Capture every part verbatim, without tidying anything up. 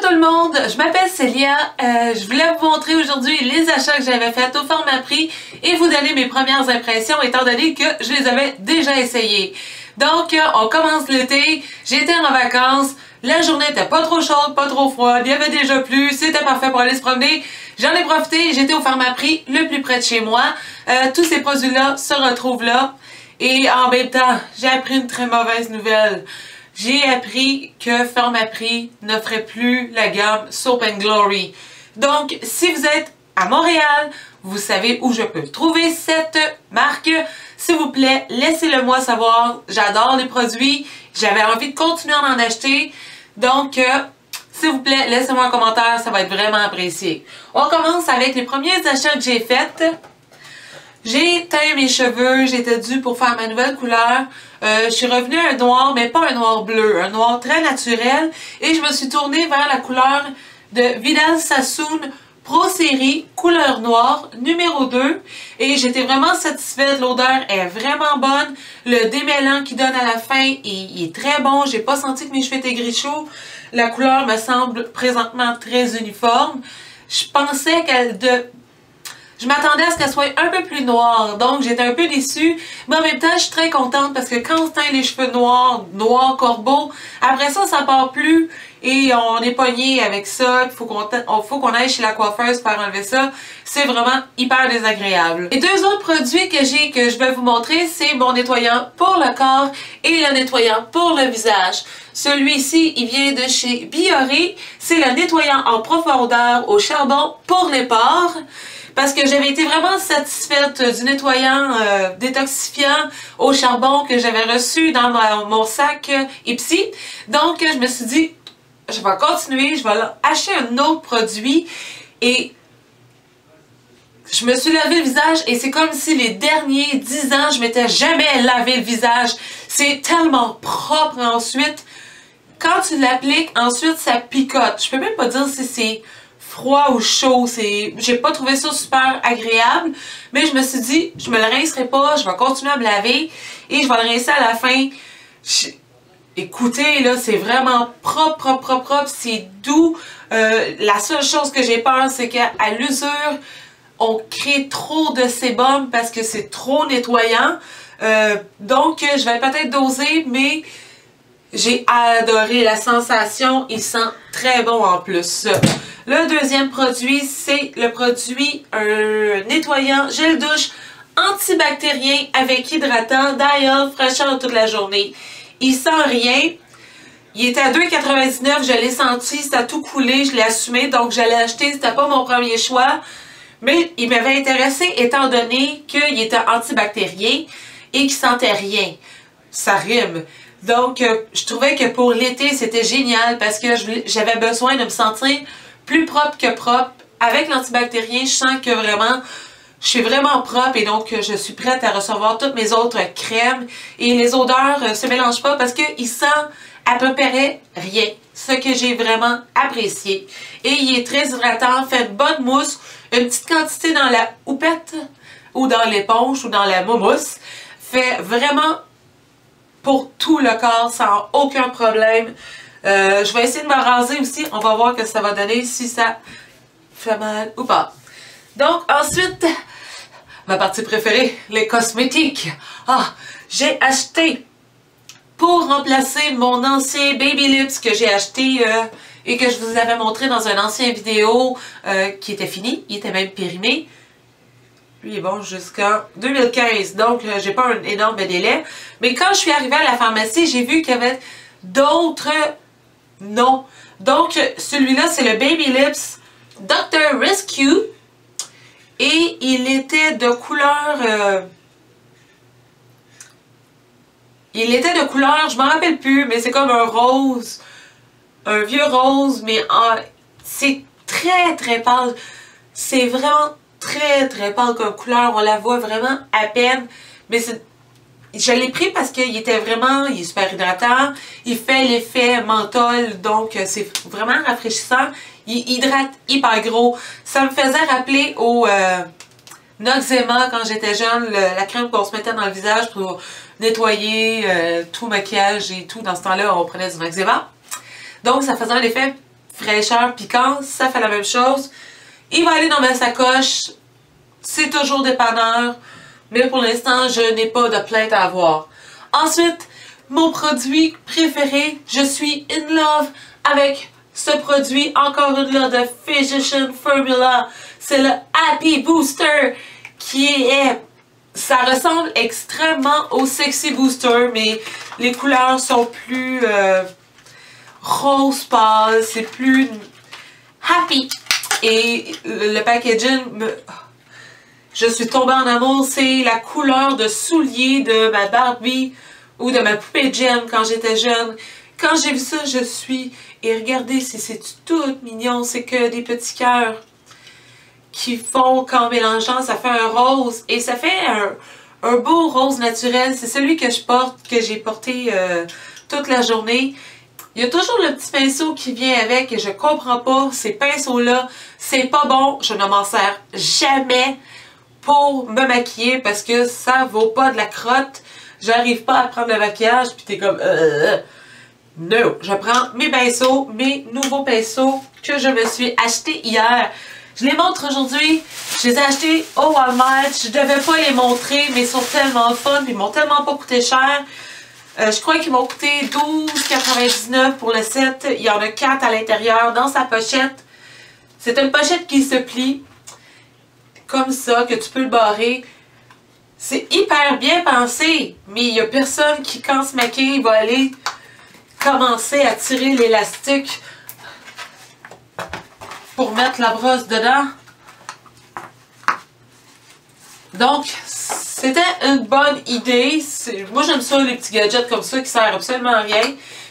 tout le monde, je m'appelle Célia, euh, je voulais vous montrer aujourd'hui les achats que j'avais faits au Pharmaprix et vous donner mes premières impressions étant donné que je les avais déjà essayés. Donc on commence l'été, j'étais en vacances, la journée était pas trop chaude, pas trop froide, il y avait déjà plu, c'était parfait pour aller se promener. J'en ai profité, j'étais au Pharmaprix le plus près de chez moi, euh, tous ces produits-là se retrouvent là et en même temps j'ai appris une très mauvaise nouvelle. J'ai appris que Pharmaprix n'offrait plus la gamme Soap and Glory. Donc, si vous êtes à Montréal, vous savez où je peux trouver cette marque. S'il vous plaît, laissez-le moi savoir. J'adore les produits. J'avais envie de continuer à en acheter. Donc, euh, s'il vous plaît, laissez-moi un commentaire. Ça va être vraiment apprécié. On commence avec les premiers achats que j'ai faits. J'ai teint mes cheveux, j'étais due pour faire ma nouvelle couleur. Euh, je suis revenue à un noir, mais pas un noir bleu, un noir très naturel. Et je me suis tournée vers la couleur de Vidal Sassoon Pro Série couleur noire numéro deux. Et j'étais vraiment satisfaite, l'odeur est vraiment bonne. Le démêlant qu'il donne à la fin, il, il est très bon. J'ai pas senti que mes cheveux étaient gris chaud. La couleur me semble présentement très uniforme. Je pensais qu'elle de Je m'attendais à ce qu'elle soit un peu plus noire, donc j'étais un peu déçue, mais en même temps, je suis très contente parce que quand on teint les cheveux noirs, noirs, corbeaux, après ça, ça part plus et on est pogné avec ça, il faut qu'on aille chez la coiffeuse pour enlever ça, c'est vraiment hyper désagréable. Les deux autres produits que j'ai que je vais vous montrer, c'est mon nettoyant pour le corps et le nettoyant pour le visage. Celui-ci, il vient de chez Bioré, c'est le nettoyant en profondeur au charbon pour les pores. Parce que j'avais été vraiment satisfaite du nettoyant euh, détoxifiant au charbon que j'avais reçu dans ma, mon sac euh, Ipsy. Donc, je me suis dit, je vais continuer, je vais acheter un autre produit. Et je me suis lavé le visage et c'est comme si les derniers dix ans, je m'étais jamais lavé le visage. C'est tellement propre ensuite. Quand tu l'appliques, ensuite, ça picote. Je peux même pas dire si c'est froid ou chaud, c'est, j'ai pas trouvé ça super agréable, mais je me suis dit, je me le rincerai pas, je vais continuer à me laver et je vais le rincer à la fin. Je... Écoutez, là, c'est vraiment propre, propre, propre, propre, c'est doux. Euh, la seule chose que j'ai peur, c'est qu'à l'usure, on crée trop de sébum parce que c'est trop nettoyant. Euh, donc, je vais peut-être doser, mais j'ai adoré la sensation, il sent très bon en plus. Le deuxième produit, c'est le produit euh, nettoyant gel douche antibactérien avec hydratant Dial fraîcheur toute la journée. Il sent rien. Il était à deux quatre-vingt-dix-neuf, je l'ai senti, c'était à tout coulé, je l'ai assumé, donc je l'ai acheté, c'était pas mon premier choix. Mais il m'avait intéressé étant donné qu'il était antibactérien et qu'il sentait rien. Ça rime. Donc, je trouvais que pour l'été, c'était génial parce que j'avais besoin de me sentir plus propre que propre. Avec l'antibactérien, je sens que vraiment, je suis vraiment propre et donc je suis prête à recevoir toutes mes autres crèmes. Et les odeurs ne se mélangent pas parce qu'il sent à peu près rien. Ce que j'ai vraiment apprécié. Et il est très hydratant, fait une bonne mousse, une petite quantité dans la houppette ou dans l'éponge ou dans la mousse. Fait vraiment pour tout le corps, sans aucun problème. Euh, je vais essayer de me raser aussi. On va voir que ça va donner, si ça fait mal ou pas. Donc, ensuite, ma partie préférée, les cosmétiques. Ah, j'ai acheté pour remplacer mon ancien Baby Lips que j'ai acheté euh, et que je vous avais montré dans une ancienne vidéo euh, qui était fini. Il était même périmé. Lui est bon jusqu'en deux mille quinze, donc euh, j'ai pas un énorme délai. Mais quand je suis arrivée à la pharmacie, j'ai vu qu'il y avait d'autres noms. Donc celui-là, c'est le Baby Lips docteur Rescue. Et il était de couleur... Euh... Il était de couleur, je m'en rappelle plus, mais c'est comme un rose. Un vieux rose, mais en... c'est très très pâle. C'est vraiment très très pâle comme couleur, on la voit vraiment à peine, mais je l'ai pris parce qu'il était vraiment, il est super hydratant, il fait l'effet menthol, donc c'est vraiment rafraîchissant, il hydrate hyper gros, ça me faisait rappeler au euh, Noxema quand j'étais jeune, le, la crème qu'on se mettait dans le visage pour nettoyer euh, tout maquillage et tout, dans ce temps-là on prenait du Noxema, donc ça faisait un effet fraîcheur, piquance, ça fait la même chose. Il va aller dans ma sacoche, c'est toujours dépanneur, mais pour l'instant, je n'ai pas de plainte à avoir. Ensuite, mon produit préféré, je suis in love avec ce produit, encore une là de Physician Formula. C'est le Happy Booster qui est... Ça ressemble extrêmement au Sexy Booster, mais les couleurs sont plus euh, rose pâle, c'est plus happy. Et le packaging, me... je suis tombée en amour, c'est la couleur de souliers de ma Barbie ou de ma poupée Jem quand j'étais jeune. Quand j'ai vu ça, je suis... Et regardez, c'est tout mignon, c'est que des petits cœurs qui font qu'en mélangeant, ça fait un rose. Et ça fait un, un beau rose naturel. C'est celui que je porte, que j'ai porté euh, toute la journée. Il y a toujours le petit pinceau qui vient avec et je comprends pas ces pinceaux-là. C'est pas bon, je ne m'en sers jamais pour me maquiller parce que ça vaut pas de la crotte. J'arrive pas à prendre le maquillage puis t'es comme... Euh, non, je prends mes pinceaux, mes nouveaux pinceaux que je me suis achetés hier. Je les montre aujourd'hui, je les ai achetés au Walmart, je devais pas les montrer, mais ils sont tellement fun, ils m'ont tellement pas coûté cher. Euh, je crois qu'ils m'ont coûté douze quatre-vingt-dix-neuf pour le set, il y en a quatre à l'intérieur dans sa pochette. C'est une pochette qui se plie, comme ça, que tu peux le barrer. C'est hyper bien pensé, mais il y a personne qui, quand se maquille, va aller commencer à tirer l'élastique pour mettre la brosse dedans. Donc, c'était une bonne idée. Moi, j'aime ça, les petits gadgets comme ça qui ne servent absolument à rien.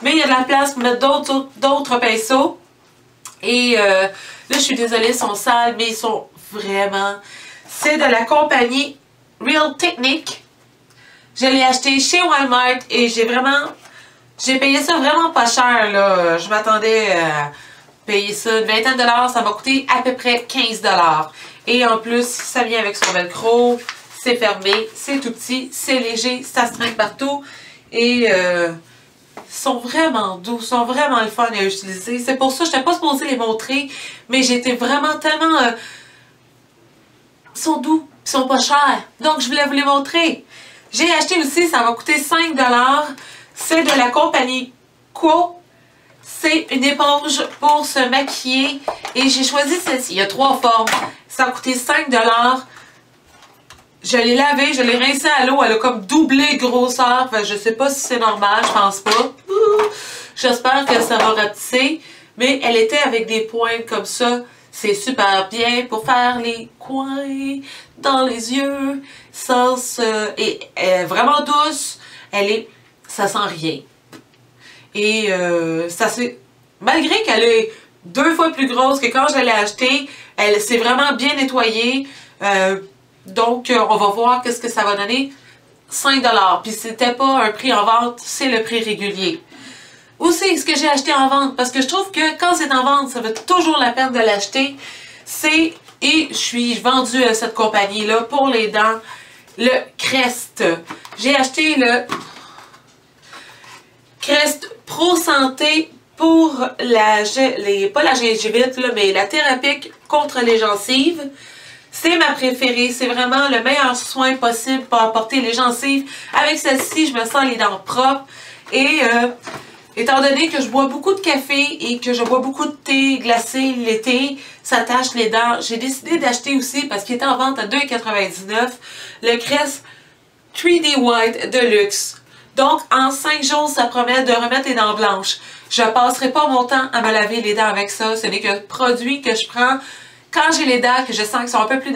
Mais il y a de la place pour mettre d'autres d'autres pinceaux. Et euh, là, je suis désolée, ils sont sales, mais ils sont vraiment... C'est de la compagnie Real Technique. Je l'ai acheté chez Walmart et j'ai vraiment... J'ai payé ça vraiment pas cher, là. Je m'attendais... à payer ça une vingtaine de dollars, ça m'a coûté à peu près quinze dollars. Et en plus, ça vient avec son velcro, c'est fermé, c'est tout petit, c'est léger, ça se traîne partout. Et euh, sont vraiment doux, sont vraiment le fun à utiliser. C'est pour ça que je n'étais pas supposée les montrer, mais j'étais vraiment tellement... Euh, ils sont doux, ils sont pas chers. Donc je voulais vous les montrer. J'ai acheté aussi, ça m'a coûté cinq dollars. C'est de la compagnie Kuo. C'est une éponge pour se maquiller et j'ai choisi celle-ci. Il y a trois formes. Ça a coûté cinq dollars. Je l'ai lavée, je l'ai rincée à l'eau. Elle a comme doublé de grosseur. Enfin, je ne sais pas si c'est normal, je pense pas. J'espère que ça va rapetisser. Mais elle était avec des pointes comme ça. C'est super bien pour faire les coins dans les yeux. Sans, euh, et elle est vraiment douce. Elle est... ça sent rien. Et euh, ça c'est malgré qu'elle est deux fois plus grosse que quand je l'ai achetée, elle s'est vraiment bien nettoyée. Euh, donc, euh, on va voir qu'est-ce que ça va donner. cinq dollars. Puis, c'était pas un prix en vente, c'est le prix régulier. Aussi, ce que j'ai acheté en vente, parce que je trouve que quand c'est en vente, ça vaut toujours la peine de l'acheter. C'est, et je suis vendue à cette compagnie-là pour les dents, le Crest. J'ai acheté le... Crest Pro Santé pour la, les, pas la gingivite, là, mais la thérapie contre les gencives. C'est ma préférée. C'est vraiment le meilleur soin possible pour apporter les gencives. Avec celle-ci, je me sens les dents propres. Et euh, étant donné que je bois beaucoup de café et que je bois beaucoup de thé glacé l'été, ça tâche les dents. J'ai décidé d'acheter aussi, parce qu'il était en vente à deux quatre-vingt-dix-neuf, le Crest trois D White Deluxe. Donc, en cinq jours, ça promet de remettre les dents blanches. Je passerai pas mon temps à me laver les dents avec ça. Ce n'est qu'un produit que je prends quand j'ai les dents, que je sens qu'ils sont un peu plus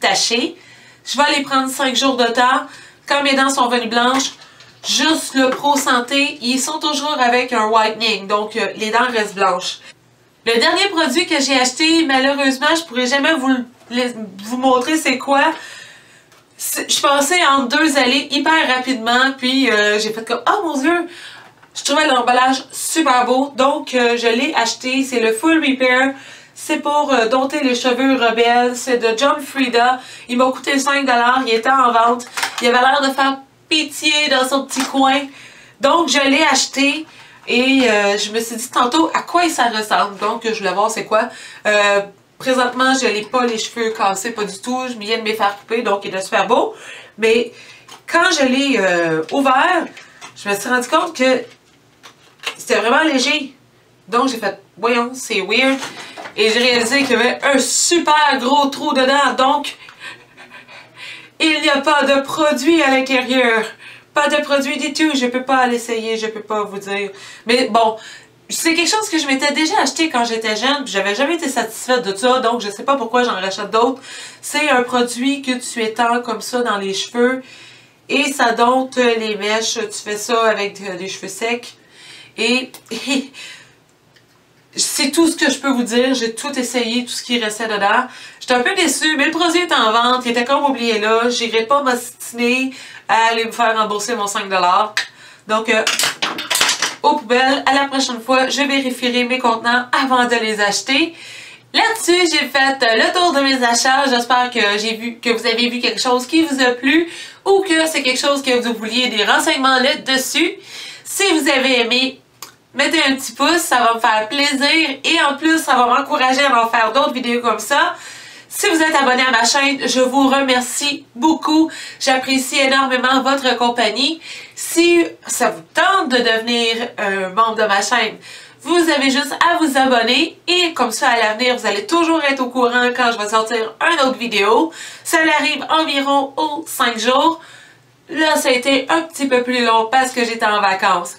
tachées. Je vais les prendre cinq jours de temps. Quand mes dents sont venues blanches, juste le Pro Santé, ils sont toujours avec un whitening. Donc, les dents restent blanches. Le dernier produit que j'ai acheté, malheureusement, je pourrais jamais vous, les, vous montrer c'est quoi. Je passais en deux allées hyper rapidement, puis euh, j'ai fait comme « Oh mon Dieu! » Je trouvais l'emballage super beau, donc euh, je l'ai acheté. C'est le Full Repair. C'est pour euh, dompter les cheveux rebelles. C'est de John Frieda. Il m'a coûté cinq dollars. Il était en vente. Il avait l'air de faire pitié dans son petit coin. Donc, je l'ai acheté. Et euh, je me suis dit tantôt à quoi ça ressemble. Donc, je voulais voir c'est quoi. Euh, présentement, je n'ai pas les cheveux cassés, pas du tout. Je viens de me faire couper, donc il est super beau. Mais quand je l'ai euh, ouvert, je me suis rendu compte que c'était vraiment léger. Donc, j'ai fait, voyons, c'est weird. Et j'ai réalisé qu'il y avait un super gros trou dedans. Donc, il n'y a pas de produit à l'intérieur. Pas de produit du tout. Je ne peux pas l'essayer. Je ne peux pas vous dire. Mais bon, c'est quelque chose que je m'étais déjà acheté quand j'étais jeune. Puis, je n'avais jamais été satisfaite de ça. Donc, je ne sais pas pourquoi j'en rachète d'autres. C'est un produit que tu étends comme ça dans les cheveux. Et ça dompte les mèches. Tu fais ça avec des cheveux secs. Et... c'est tout ce que je peux vous dire. J'ai tout essayé, tout ce qui restait dedans. J'étais un peu déçue, mais le produit est en vente. Il était comme oublié là. J'irai pas m'ostiner à aller me faire rembourser mon cinq dollars. Donc, euh, aux poubelles. À la prochaine fois, je vérifierai mes contenants avant de les acheter. Là-dessus, j'ai fait le tour de mes achats. J'espère que j'ai vu que vous avez vu quelque chose qui vous a plu ou que c'est quelque chose que vous vouliez des renseignements là-dessus. Si vous avez aimé, mettez un petit pouce, ça va me faire plaisir et en plus, ça va m'encourager à en faire d'autres vidéos comme ça. Si vous êtes abonné à ma chaîne, je vous remercie beaucoup. J'apprécie énormément votre compagnie. Si ça vous tente de devenir un membre de ma chaîne, vous avez juste à vous abonner et comme ça, à l'avenir, vous allez toujours être au courant quand je vais sortir une autre vidéo. Ça arrive environ aux cinq jours. Là, ça a été un petit peu plus long parce que j'étais en vacances.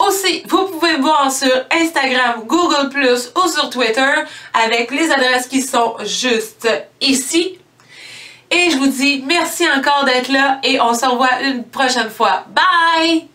Aussi, vous pouvez me voir sur Instagram, Google plus, ou sur Twitter avec les adresses qui sont juste ici. Et je vous dis merci encore d'être là et on se revoit une prochaine fois. Bye!